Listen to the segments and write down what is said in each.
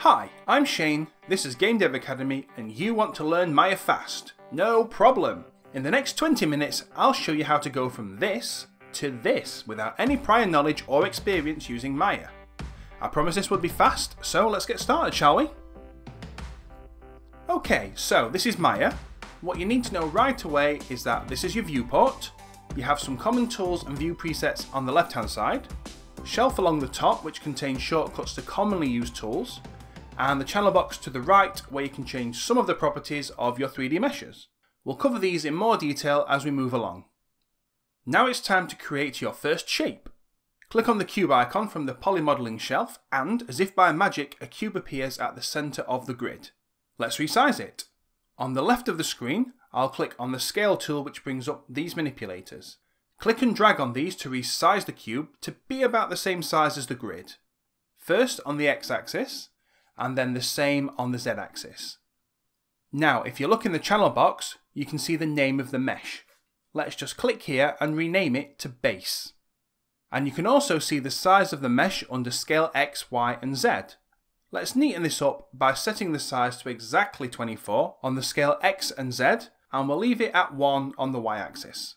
Hi, I'm Shane, this is Game Dev Academy, and you want to learn Maya fast. No problem! In the next 20 minutes, I'll show you how to go from this to this without any prior knowledge or experience using Maya. I promise this would be fast, so let's get started, shall we? Okay, so this is Maya. What you need to know right away is that this is your viewport. You have some common tools and view presets on the left hand side, shelf along the top which contains shortcuts to commonly used tools, and the channel box to the right where you can change some of the properties of your 3D meshes. We'll cover these in more detail as we move along. Now it's time to create your first shape. Click on the cube icon from the poly modeling shelf and, as if by magic, a cube appears at the center of the grid. Let's resize it. On the left of the screen, I'll click on the scale tool which brings up these manipulators. Click and drag on these to resize the cube to be about the same size as the grid. First on the x-axis, and then the same on the z-axis. Now, if you look in the channel box, you can see the name of the mesh. Let's just click here and rename it to base. And you can also see the size of the mesh under scale X, Y, and Z. Let's neaten this up by setting the size to exactly 24 on the scale X and Z, and we'll leave it at 1 on the Y-axis.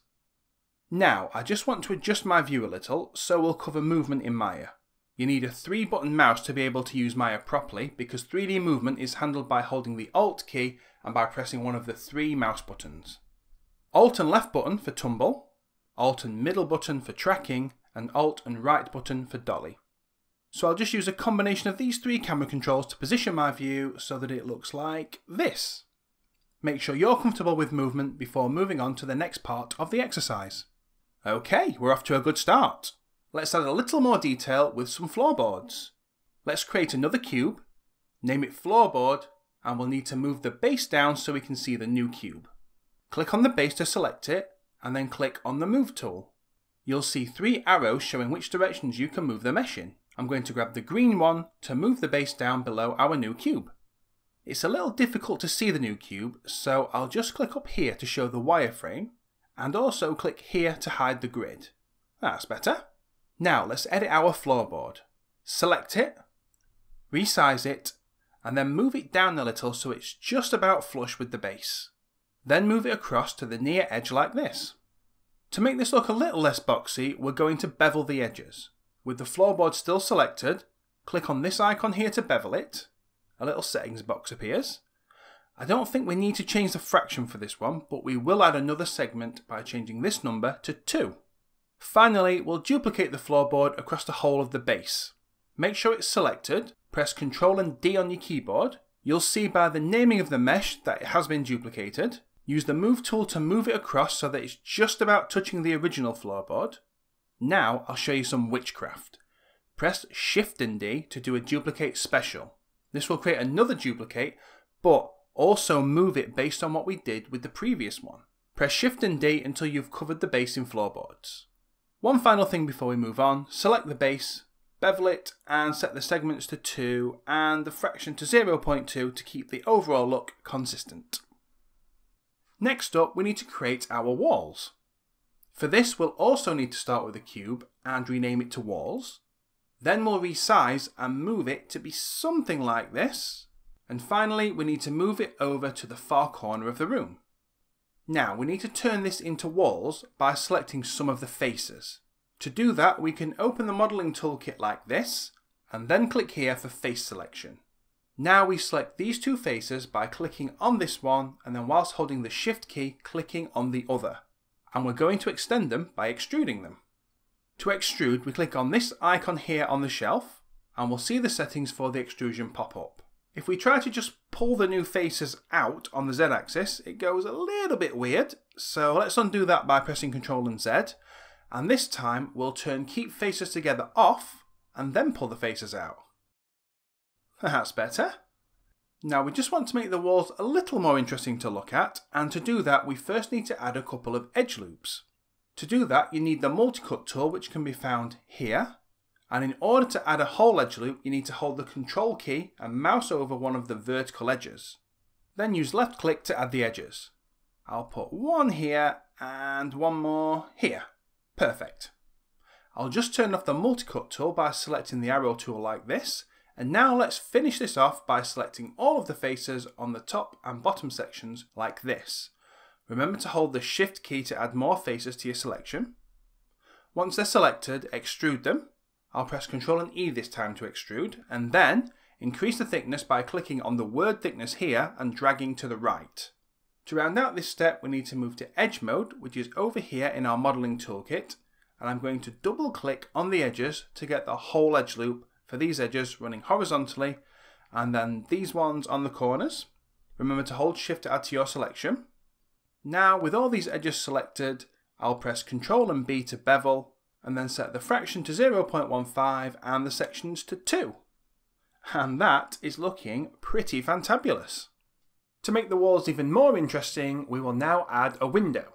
Now, I just want to adjust my view a little, so we'll cover movement in Maya. You need a 3-button mouse to be able to use Maya properly, because 3D movement is handled by holding the Alt key and by pressing one of the 3 mouse buttons. Alt and left button for tumble, Alt and middle button for tracking, and Alt and right button for dolly. So I'll just use a combination of these 3 camera controls to position my view so that it looks like this. Make sure you're comfortable with movement before moving on to the next part of the exercise. Okay, we're off to a good start. Let's add a little more detail with some floorboards. Let's create another cube, name it floorboard, and we'll need to move the base down so we can see the new cube. Click on the base to select it, and then click on the move tool. You'll see 3 arrows showing which directions you can move the mesh in. I'm going to grab the green one to move the base down below our new cube. It's a little difficult to see the new cube, so I'll just click up here to show the wireframe, and also click here to hide the grid. That's better. Now let's edit our floorboard. Select it, resize it, and then move it down a little so it's just about flush with the base. Then move it across to the near edge like this. To make this look a little less boxy, we're going to bevel the edges. With the floorboard still selected, click on this icon here to bevel it. A little settings box appears. I don't think we need to change the fraction for this one, but we will add another segment by changing this number to 2. Finally, we'll duplicate the floorboard across the whole of the base. Make sure it's selected, press Ctrl and D on your keyboard. You'll see by the naming of the mesh that it has been duplicated. Use the move tool to move it across so that it's just about touching the original floorboard. Now I'll show you some witchcraft. Press Shift and D to do a duplicate special. This will create another duplicate, but also move it based on what we did with the previous one. Press Shift and D until you've covered the base in floorboards. One final thing before we move on, select the base, bevel it, and set the segments to 2 and the fraction to 0.2 to keep the overall look consistent. Next up, we need to create our walls. For this, we'll also need to start with a cube and rename it to walls. Then we'll resize and move it to be something like this. And finally, we need to move it over to the far corner of the room. Now, we need to turn this into walls by selecting some of the faces. To do that, we can open the modeling toolkit like this, and then click here for face selection. Now we select these 2 faces by clicking on this one, and then whilst holding the Shift key, clicking on the other. And we're going to extend them by extruding them. To extrude, we click on this icon here on the shelf, and we'll see the settings for the extrusion pop up. If we try to just pull the new faces out on the z-axis, it goes a little bit weird, so let's undo that by pressing Ctrl and Z, and this time we'll turn Keep Faces Together off, and then pull the faces out. That's better. Now we just want to make the walls a little more interesting to look at, and to do that we first need to add a couple of edge loops. To do that you need the Multicut tool which can be found here. And in order to add a whole edge loop, you need to hold the Control key and mouse over one of the vertical edges. Then use left click to add the edges. I'll put one here and one more here. Perfect. I'll just turn off the Multicut tool by selecting the arrow tool like this, And now let's finish this off by selecting all of the faces on the top and bottom sections like this. Remember to hold the Shift key to add more faces to your selection. Once they're selected, extrude them. I'll press Ctrl and E this time to extrude, and then increase the thickness by clicking on the word thickness here and dragging to the right. To round out this step, we need to move to Edge Mode, which is over here in our modeling toolkit, and I'm going to double click on the edges to get the whole edge loop for these edges running horizontally, and then these ones on the corners. Remember to hold Shift to add to your selection. Now, with all these edges selected, I'll press Ctrl and B to bevel, and then set the fraction to 0.15 and the sections to 2. And that is looking pretty fantabulous. To make the walls even more interesting, we will now add a window.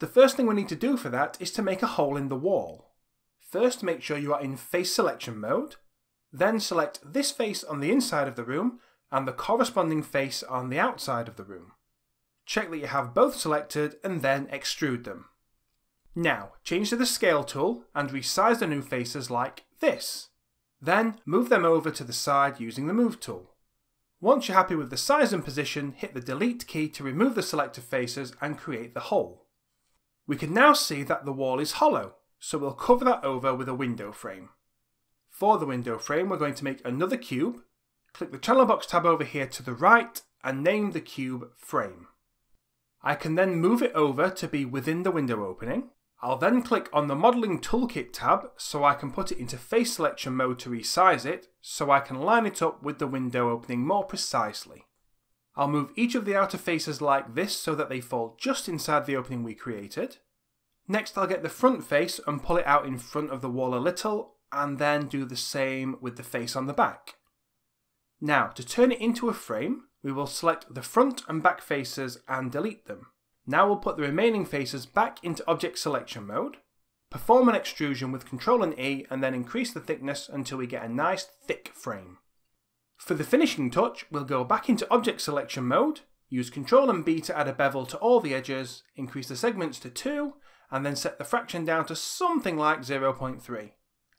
The first thing we need to do for that is to make a hole in the wall. First, make sure you are in face selection mode, then select this face on the inside of the room and the corresponding face on the outside of the room. Check that you have both selected and then extrude them. Now, change to the Scale tool and resize the new faces like this. Then, move them over to the side using the Move tool. Once you're happy with the size and position, hit the Delete key to remove the selected faces and create the hole. We can now see that the wall is hollow, so we'll cover that over with a window frame. For the window frame, we're going to make another cube. Click the Channel Box tab over here to the right and name the cube Frame. I can then move it over to be within the window opening. I'll then click on the Modeling Toolkit tab so I can put it into face selection mode to resize it, so I can line it up with the window opening more precisely. I'll move each of the outer faces like this so that they fall just inside the opening we created. Next, I'll get the front face and pull it out in front of the wall a little, and then do the same with the face on the back. Now, to turn it into a frame, we will select the front and back faces and delete them. Now we'll put the remaining faces back into object selection mode, perform an extrusion with Ctrl and E, and then increase the thickness until we get a nice thick frame. For the finishing touch, we'll go back into object selection mode, use Ctrl and B to add a bevel to all the edges, increase the segments to 2, and then set the fraction down to something like 0.3.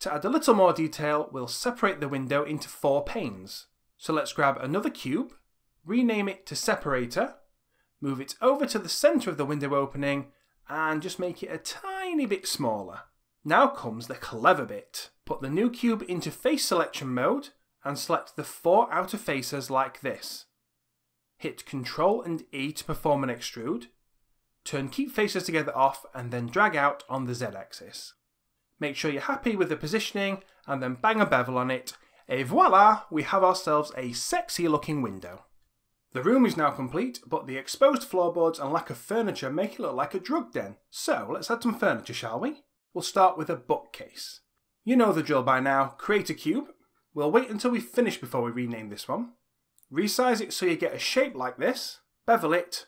To add a little more detail, we'll separate the window into 4 panes. So let's grab another cube, rename it to Separator, move it over to the centre of the window opening, and just make it a tiny bit smaller. Now comes the clever bit. Put the new cube into face selection mode, and select the 4 outer faces like this. Hit Ctrl and E to perform an extrude, turn keep faces together off, and then drag out on the Z-axis. Make sure you're happy with the positioning, and then bang a bevel on it, et voila, we have ourselves a sexy looking window. The room is now complete, but the exposed floorboards and lack of furniture make it look like a drug den. So let's add some furniture, shall we? We'll start with a bookcase. You know the drill by now, create a cube. We'll wait until we finish before we rename this one. Resize it so you get a shape like this, bevel it,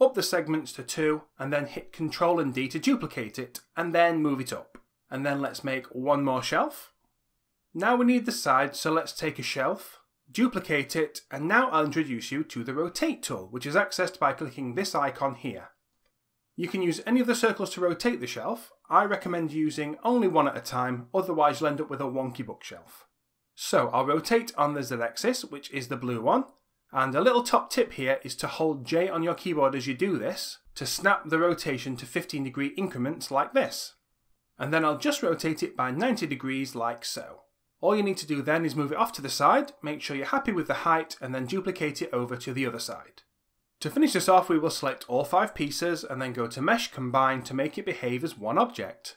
up the segments to 2, and then hit Ctrl and D to duplicate it, and then move it up. And then let's make one more shelf. Now we need the side, so let's take a shelf, duplicate it, and now I'll introduce you to the Rotate tool, which is accessed by clicking this icon here. You can use any of the circles to rotate the shelf. I recommend using only one at a time, otherwise you'll end up with a wonky bookshelf. So I'll rotate on the Z-axis, which is the blue one, and a little top tip here is to hold J on your keyboard as you do this, to snap the rotation to 15-degree increments like this. And then I'll just rotate it by 90 degrees like so. All you need to do then is move it off to the side, make sure you're happy with the height, and then duplicate it over to the other side. To finish this off, we will select all 5 pieces and then go to Mesh Combine to make it behave as one object.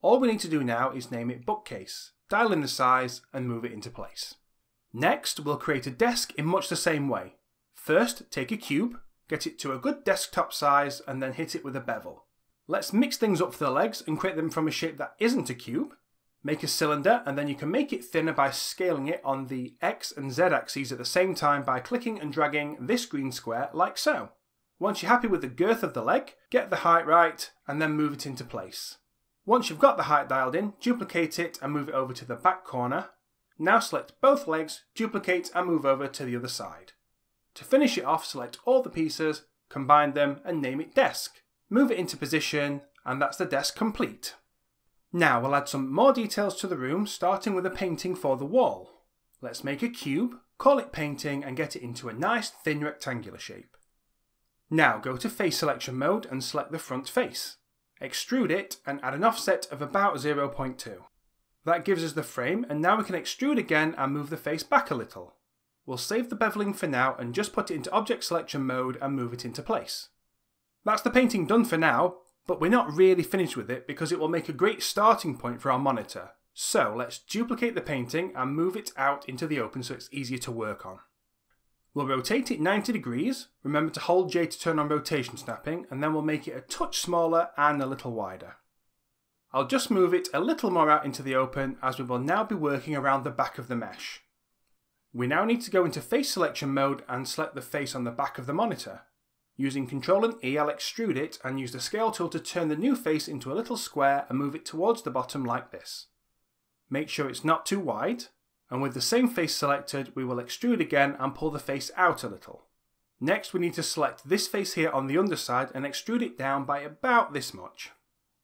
All we need to do now is name it Bookcase, dial in the size, and move it into place. Next, we'll create a desk in much the same way. First, take a cube, get it to a good desktop size, and then hit it with a bevel. Let's mix things up for the legs and create them from a shape that isn't a cube. Make a cylinder, and then you can make it thinner by scaling it on the X and Z axes at the same time by clicking and dragging this green square like so. Once you're happy with the girth of the leg, get the height right, and then move it into place. Once you've got the height dialed in, duplicate it and move it over to the back corner. Now select both legs, duplicate and move over to the other side. To finish it off, select all the pieces, combine them and name it Desk. Move it into position, and that's the desk complete. Now we'll add some more details to the room, starting with a painting for the wall. Let's make a cube, call it painting, and get it into a nice thin rectangular shape. Now go to face selection mode and select the front face. Extrude it and add an offset of about 0.2. That gives us the frame, and now we can extrude again and move the face back a little. We'll save the beveling for now and just put it into object selection mode and move it into place. That's the painting done for now, but we're not really finished with it because it will make a great starting point for our monitor. So let's duplicate the painting and move it out into the open so it's easier to work on. We'll rotate it 90 degrees, remember to hold J to turn on rotation snapping, and then we'll make it a touch smaller and a little wider. I'll just move it a little more out into the open as we will now be working around the back of the mesh. We now need to go into face selection mode and select the face on the back of the monitor. Using Ctrl and E, I'll extrude it and use the scale tool to turn the new face into a little square and move it towards the bottom like this. Make sure it's not too wide, and with the same face selected, we will extrude again and pull the face out a little. Next, we need to select this face here on the underside and extrude it down by about this much.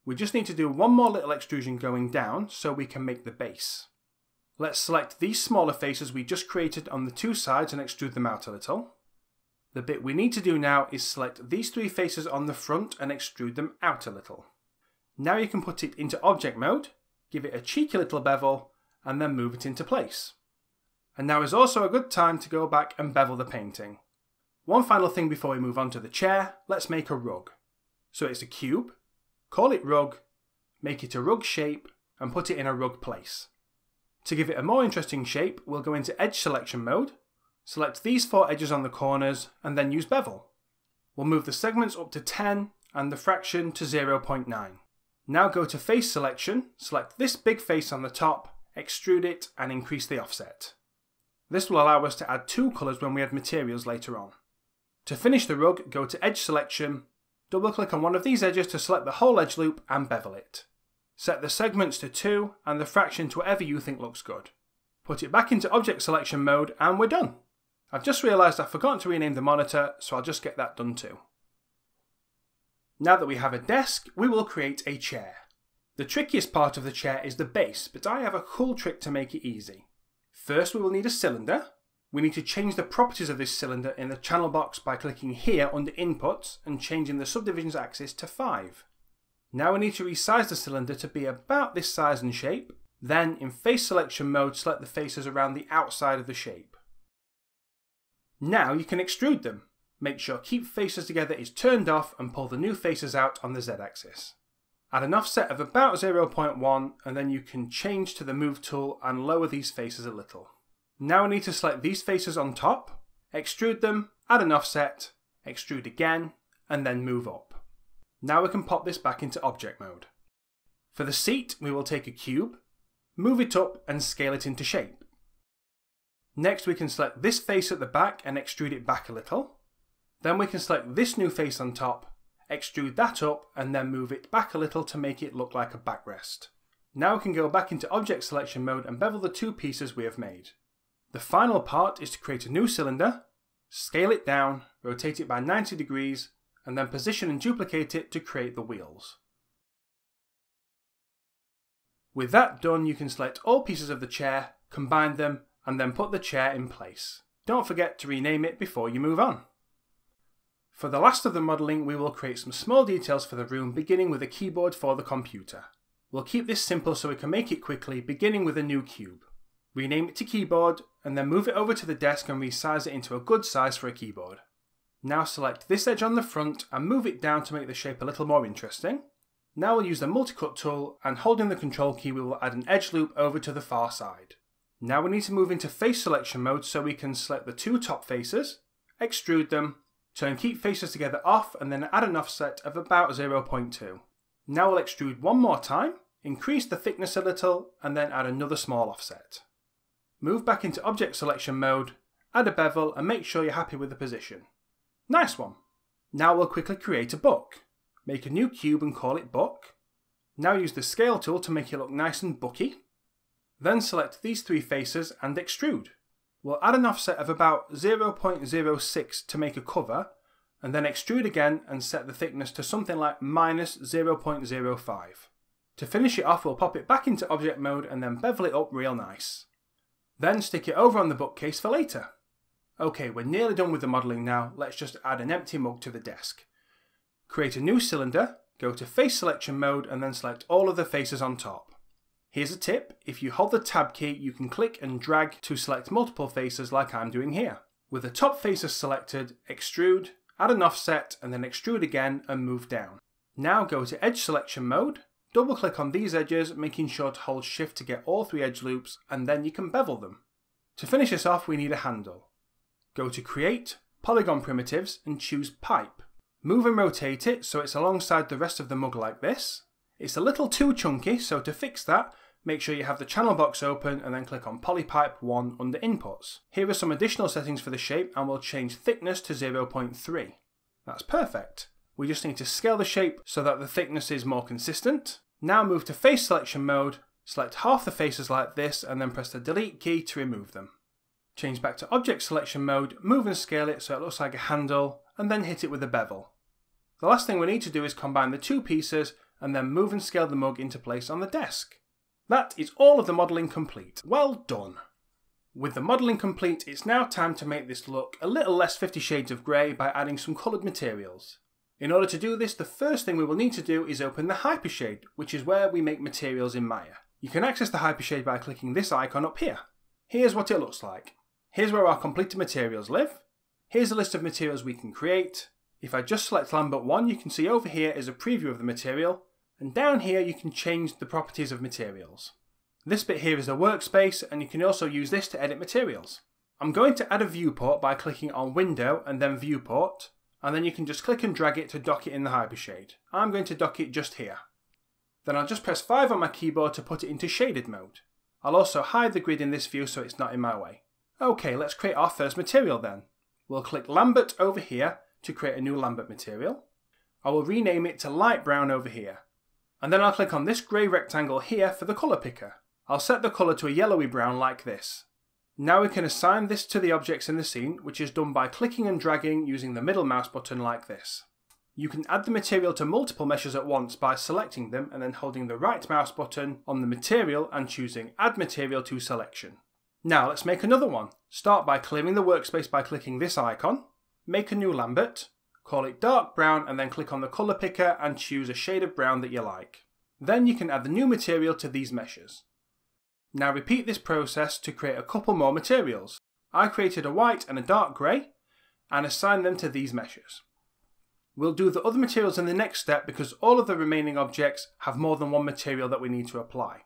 We just need to do one more little extrusion going down so we can make the base. Let's select these smaller faces we just created on the two sides and extrude them out a little. The bit we need to do now is select these three faces on the front and extrude them out a little. Now you can put it into object mode, give it a cheeky little bevel, and then move it into place. And now is also a good time to go back and bevel the painting. One final thing before we move on to the chair, let's make a rug. So it's a cube, call it rug, make it a rug shape, and put it in a rug place. To give it a more interesting shape, we'll go into edge selection mode, select these four edges on the corners, and then use bevel. We'll move the segments up to 10 and the fraction to 0.9. Now go to face selection, select this big face on the top, extrude it, and increase the offset. This will allow us to add two colours when we add materials later on. To finish the rug, go to edge selection, double click on one of these edges to select the whole edge loop and bevel it. Set the segments to 2 and the fraction to whatever you think looks good. Put it back into object selection mode and we're done. I've just realised I've forgotten to rename the monitor, so I'll just get that done too. Now that we have a desk, we will create a chair. The trickiest part of the chair is the base, but I have a cool trick to make it easy. First, we will need a cylinder. We need to change the properties of this cylinder in the channel box by clicking here under Inputs and changing the subdivisions axis to 5. Now we need to resize the cylinder to be about this size and shape, then in face selection mode select the faces around the outside of the shape. Now you can extrude them. Make sure keep faces together is turned off and pull the new faces out on the Z axis. Add an offset of about 0.1 and then you can change to the move tool and lower these faces a little. Now we need to select these faces on top, extrude them, add an offset, extrude again, and then move up. Now we can pop this back into object mode. For the seat, we will take a cube, move it up and scale it into shape. Next we can select this face at the back and extrude it back a little. Then we can select this new face on top, extrude that up and then move it back a little to make it look like a backrest. Now we can go back into object selection mode and bevel the two pieces we have made. The final part is to create a new cylinder, scale it down, rotate it by 90 degrees, and then position and duplicate it to create the wheels. With that done, you can select all pieces of the chair, combine them, and then put the chair in place. Don't forget to rename it before you move on. For the last of the modelling, we will create some small details for the room, beginning with a keyboard for the computer. We'll keep this simple so we can make it quickly, beginning with a new cube. Rename it to keyboard, and then move it over to the desk and resize it into a good size for a keyboard. Now select this edge on the front and move it down to make the shape a little more interesting. Now we'll use the multi-cut tool and holding the control key we will add an edge loop over to the far side. Now we need to move into face selection mode so we can select the two top faces, extrude them, turn keep faces together off and then add an offset of about 0.2. Now we'll extrude one more time, increase the thickness a little and then add another small offset. Move back into object selection mode, add a bevel and make sure you're happy with the position. Nice one. Now we'll quickly create a book. Make a new cube and call it book. Now use the scale tool to make it look nice and booky. Then select these three faces and extrude. We'll add an offset of about 0.06 to make a cover and then extrude again and set the thickness to something like minus 0.05. To finish it off we'll pop it back into object mode and then bevel it up real nice. Then stick it over on the bookcase for later. Okay, we're nearly done with the modelling now, let's just add an empty mug to the desk. Create a new cylinder, go to face selection mode and then select all of the faces on top. Here's a tip, if you hold the tab key you can click and drag to select multiple faces like I'm doing here. With the top faces selected, extrude, add an offset and then extrude again and move down. Now go to edge selection mode, double click on these edges making sure to hold shift to get all three edge loops and then you can bevel them. To finish this off we need a handle. Go to create, polygon primitives and choose pipe. Move and rotate it so it's alongside the rest of the mug like this. It's a little too chunky, so to fix that, make sure you have the channel box open and then click on Polypipe 1 under Inputs. Here are some additional settings for the shape and we'll change thickness to 0.3. That's perfect. We just need to scale the shape so that the thickness is more consistent. Now move to face selection mode, select half the faces like this and then press the delete key to remove them. Change back to object selection mode, move and scale it so it looks like a handle and then hit it with a bevel. The last thing we need to do is combine the two pieces and then move and scale the mug into place on the desk. That is all of the modelling complete. Well done! With the modelling complete, it's now time to make this look a little less 50 Shades of Grey by adding some coloured materials. In order to do this, the first thing we will need to do is open the HyperShade, which is where we make materials in Maya. You can access the HyperShade by clicking this icon up here. Here's what it looks like. Here's where our completed materials live. Here's a list of materials we can create. If I just select Lambert 1, you can see over here is a preview of the material, and down here you can change the properties of materials. This bit here is the workspace, and you can also use this to edit materials. I'm going to add a viewport by clicking on Window and then Viewport, and then you can just click and drag it to dock it in the HyperShade. I'm going to dock it just here. Then I'll just press 5 on my keyboard to put it into shaded mode. I'll also hide the grid in this view so it's not in my way. Okay, let's create our first material then. We'll click Lambert over here to create a new Lambert material. I will rename it to light brown over here. And then I'll click on this grey rectangle here for the colour picker. I'll set the colour to a yellowy brown like this. Now we can assign this to the objects in the scene, which is done by clicking and dragging using the middle mouse button like this. You can add the material to multiple meshes at once by selecting them and then holding the right mouse button on the material and choosing Add Material to Selection. Now let's make another one. Start by clearing the workspace by clicking this icon. Make a new Lambert, call it dark brown and then click on the colour picker and choose a shade of brown that you like. Then you can add the new material to these meshes. Now repeat this process to create a couple more materials. I created a white and a dark grey and assign them to these meshes. We'll do the other materials in the next step because all of the remaining objects have more than one material that we need to apply.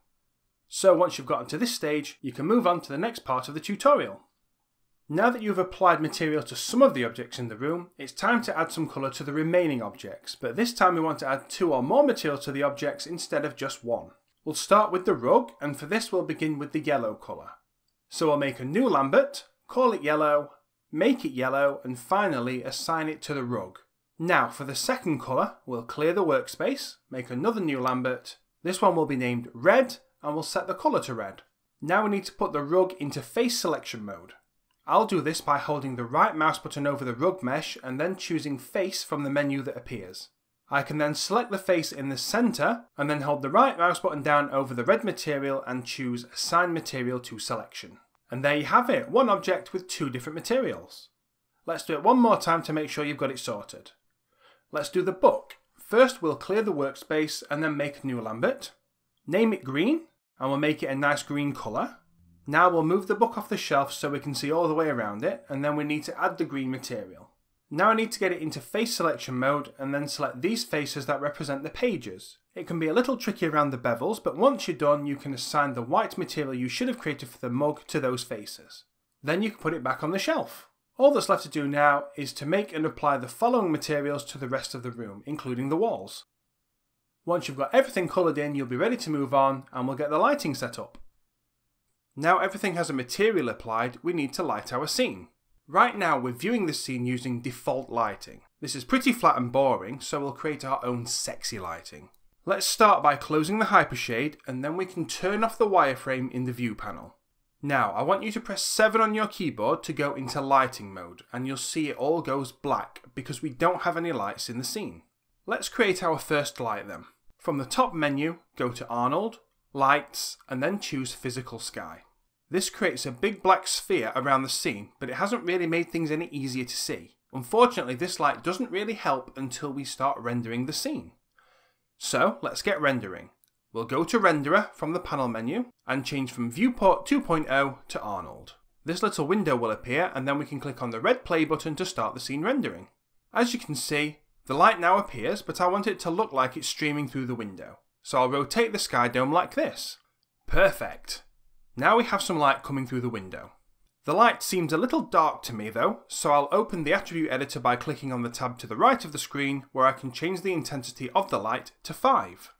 So once you've gotten to this stage, you can move on to the next part of the tutorial. Now that you've applied material to some of the objects in the room, it's time to add some colour to the remaining objects, but this time we want to add two or more material to the objects instead of just one. We'll start with the rug, and for this we'll begin with the yellow colour. So I'll make a new Lambert, call it yellow, make it yellow, and finally assign it to the rug. Now for the second colour, we'll clear the workspace, make another new Lambert, this one will be named red, and we'll set the colour to red. Now we need to put the rug into face selection mode. I'll do this by holding the right mouse button over the rug mesh and then choosing face from the menu that appears. I can then select the face in the centre and then hold the right mouse button down over the red material and choose assign material to selection. And there you have it, one object with two different materials. Let's do it one more time to make sure you've got it sorted. Let's do the book. First we'll clear the workspace and then make a new Lambert. Name it green and we'll make it a nice green colour. Now we'll move the book off the shelf so we can see all the way around it, and then we need to add the green material. Now I need to get it into face selection mode and then select these faces that represent the pages. It can be a little tricky around the bevels, but once you're done you can assign the white material you should have created for the mug to those faces. Then you can put it back on the shelf. All that's left to do now is to make and apply the following materials to the rest of the room, including the walls. Once you've got everything coloured in, you'll be ready to move on and we'll get the lighting set up. Now everything has a material applied, we need to light our scene. Right now we're viewing the scene using default lighting. This is pretty flat and boring, so we'll create our own sexy lighting. Let's start by closing the HyperShade and then we can turn off the wireframe in the view panel. Now I want you to press 7 on your keyboard to go into lighting mode and you'll see it all goes black because we don't have any lights in the scene. Let's create our first light then. From the top menu, go to Arnold, Lights and then choose Physical Sky. This creates a big black sphere around the scene, but it hasn't really made things any easier to see. Unfortunately, this light doesn't really help until we start rendering the scene. So let's get rendering. We'll go to Renderer from the panel menu and change from Viewport 2.0 to Arnold. This little window will appear, and then we can click on the red play button to start the scene rendering. As you can see, the light now appears, but I want it to look like it's streaming through the window. So I'll rotate the sky dome like this. Perfect. Now we have some light coming through the window. The light seems a little dark to me though, so I'll open the attribute editor by clicking on the tab to the right of the screen, where I can change the intensity of the light to 5.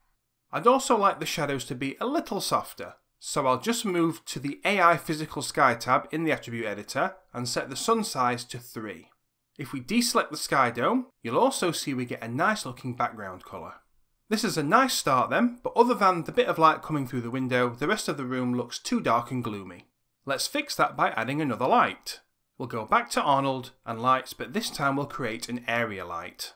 I'd also like the shadows to be a little softer, so I'll just move to the AI Physical Sky tab in the attribute editor and set the sun size to 3. If we deselect the sky dome, you'll also see we get a nice looking background colour. This is a nice start then, but other than the bit of light coming through the window, the rest of the room looks too dark and gloomy. Let's fix that by adding another light. We'll go back to Arnold and lights, but this time we'll create an area light.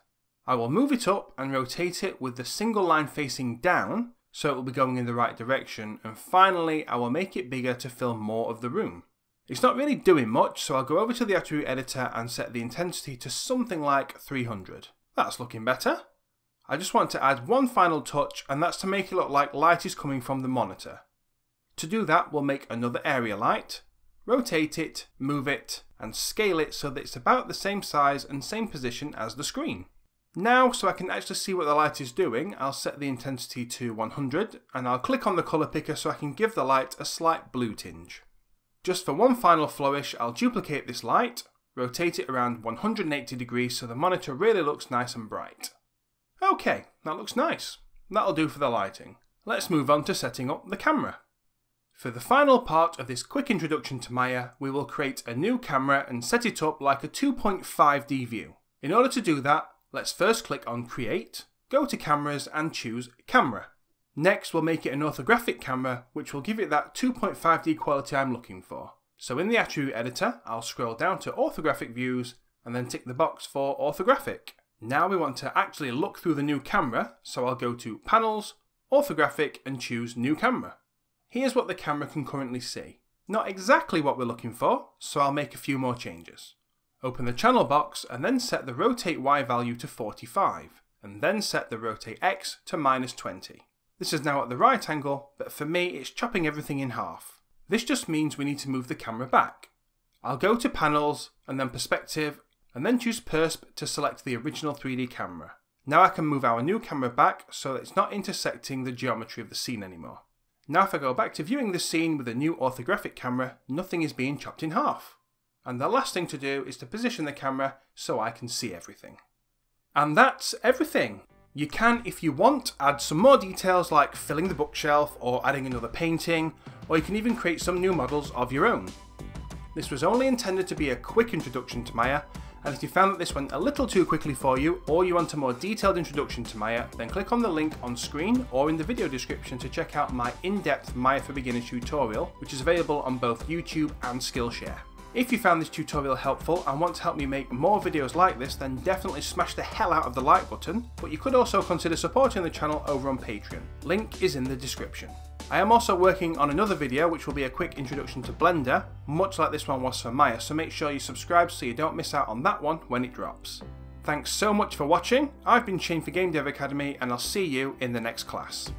I will move it up and rotate it with the single line facing down, so it will be going in the right direction, and finally I will make it bigger to fill more of the room. It's not really doing much, so I'll go over to the attribute editor and set the intensity to something like 300. That's looking better. I just want to add one final touch, and that's to make it look like light is coming from the monitor. To do that, we'll make another area light, rotate it, move it, and scale it so that it's about the same size and same position as the screen. Now, so I can actually see what the light is doing, I'll set the intensity to 100, and I'll click on the colour picker so I can give the light a slight blue tinge. Just for one final flourish, I'll duplicate this light, rotate it around 180 degrees so the monitor really looks nice and bright. Okay, that looks nice. That'll do for the lighting. Let's move on to setting up the camera. For the final part of this quick introduction to Maya, we will create a new camera and set it up like a 2.5D view. In order to do that, let's first click on Create, go to Cameras and choose Camera. Next, we'll make it an orthographic camera, which will give it that 2.5D quality I'm looking for. So in the attribute editor, I'll scroll down to Orthographic Views and then tick the box for Orthographic. Now we want to actually look through the new camera, so I'll go to Panels, Orthographic and choose New Camera. Here's what the camera can currently see. Not exactly what we're looking for, so I'll make a few more changes. Open the channel box and then set the rotate Y value to 45, and then set the rotate X to -20. This is now at the right angle, but for me it's chopping everything in half. This just means we need to move the camera back. I'll go to Panels and then Perspective, and then choose Persp to select the original 3D camera. Now I can move our new camera back so that it's not intersecting the geometry of the scene anymore. Now if I go back to viewing the scene with a new orthographic camera, nothing is being chopped in half. And the last thing to do is to position the camera so I can see everything. And that's everything! You can, if you want, add some more details like filling the bookshelf or adding another painting, or you can even create some new models of your own. This was only intended to be a quick introduction to Maya, and if you found that this went a little too quickly for you, or you want a more detailed introduction to Maya, then click on the link on screen or in the video description to check out my in-depth Maya for Beginners tutorial, which is available on both YouTube and Skillshare. If you found this tutorial helpful and want to help me make more videos like this, then definitely smash the hell out of the like button, but you could also consider supporting the channel over on Patreon. Link is in the description. I am also working on another video which will be a quick introduction to Blender, much like this one was for Maya, so make sure you subscribe so you don't miss out on that one when it drops. Thanks so much for watching, I've been Shane for Game Dev Academy, and I'll see you in the next class.